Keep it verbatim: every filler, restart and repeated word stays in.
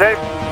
safe.